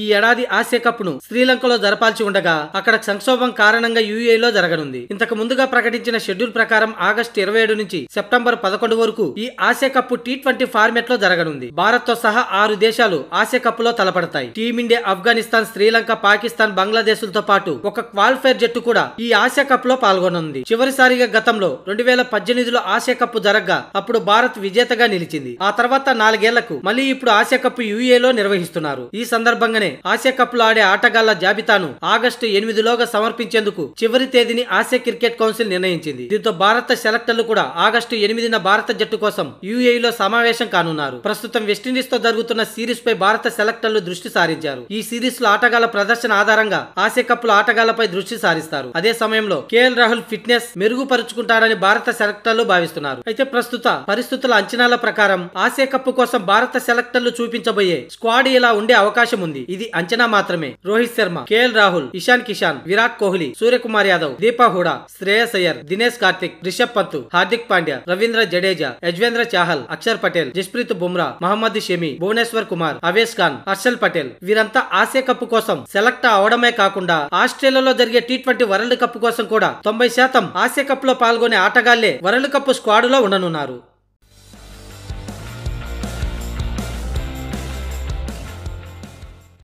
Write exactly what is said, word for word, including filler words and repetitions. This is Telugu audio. ఈ ఏడాది ఆసియా కప్ ను శ్రీలంకలో జరపాల్సి ఉండగా అక్కడ సంక్షోభం కారణంగా యూఏఈలో జరగనుంది. ఇంతకు ముందుగా ప్రకటించిన షెడ్యూల్ ప్రకారం ఆగస్టు ఇరవై ఏడు నుంచి సెప్టెంబర్ పదకొండు వరకు ఈ Asia cup T twenty format లో జరగనుంది. భారత్ తో సహా ఆరు దేశాలు ఆసియా కప్ లో తలపడతాయి. టీమిండియా, ఆఫ్ఘనిస్తాన్, శ్రీలంక, పాకిస్తాన్, బంగ్లాదేశ్ లతో పాటు ఒక క్వాలిఫైర్ జట్టు కూడా ఈ ఆసియా కప్ లో పాల్గొనుంది. చివరిసారిగా గతంలో రెండు వేల పద్దెనిమిదిలో ఆసియా కప్ జరగగా అప్పుడు భారత్ విజేతగా నిలిచింది. ఆ తర్వాత నాలుగేళ్లకు మళ్లీ ఇప్పుడు ఆసియా కప్ యూఏఈలో నిర్వహిస్తున్నారు. ఈ సందర్భంగా ఆసియా కప్ లో ఆడే ఆటగాళ్ల జాబితాను ఆగస్టు ఎనిమిదిలోగా సమర్పించేందుకు చివరి తేదీని ఆసియా క్రికెట్ కౌన్సిల్ నిర్ణయించింది. దీంతో భారత సెలెక్టర్లు కూడా ఆగస్టు ఎనిమిదిన భారత జట్టు కోసం యూఏఈలో సమావేశం కానున్నారు. ప్రస్తుతం వెస్టిండీస్ తో జరుగుతున్న సిరీస్ పై భారత సెలెక్టర్లు దృష్టి సారించారు. ఈ సిరీస్ లో ఆటగాళ్ల ప్రదర్శన ఆధారంగా ఆసియా కప్ లో ఆటగాళ్లపై దృష్టి సారిస్తారు. అదే సమయంలో కేఎల్ రాహుల్ ఫిట్నెస్ మెరుగుపరుచుకుంటారని భారత సెలెక్టర్లు భావిస్తున్నారు. అయితే ప్రస్తుత పరిస్థితుల అంచనాల ప్రకారం ఆసియా కప్ కోసం భారత సెలెక్టర్లు చూపించబోయే స్క్వాడ్ ఇలా ఉండే అవకాశం ఉంది. ఇది అంచనా మాత్రమే. రోహిత్ శర్మ, కేఎల్ రాహుల్, ఇషాన్ కిషాన్, విరాట్ కోహ్లీ, సూర్య కుమార్ యాదవ్, దీపక్ హూడా, శ్రేయస్ అయ్యర్, దినేష్ కార్తిక్, రిషబ్ పంత్, హార్దిక్ పాండ్యా, రవీంద్ర జడేజా, యజ్వేంద్ర చాహల్, అక్షర్ పటేల్, జస్ప్రీత్ బుమ్రా, మహమ్మద్ షమి, భువనేశ్వర్ కుమార్, అవేష్ ఖాన్, హర్షల్ పటేల్ వీరంతా ఆసియా కప్ కోసం సెలెక్ట్ అవడమే కాకుండా ఆస్ట్రేలియాలో జరిగే టీ ట్వంటీ వరల్డ్ కప్ కోసం కూడా తొంభై శాతం ఆసియా కప్ లో పాల్గొనే ఆటగాళ్లే వరల్డ్ కప్ స్క్వాడ్ లో ఉండనున్నారు.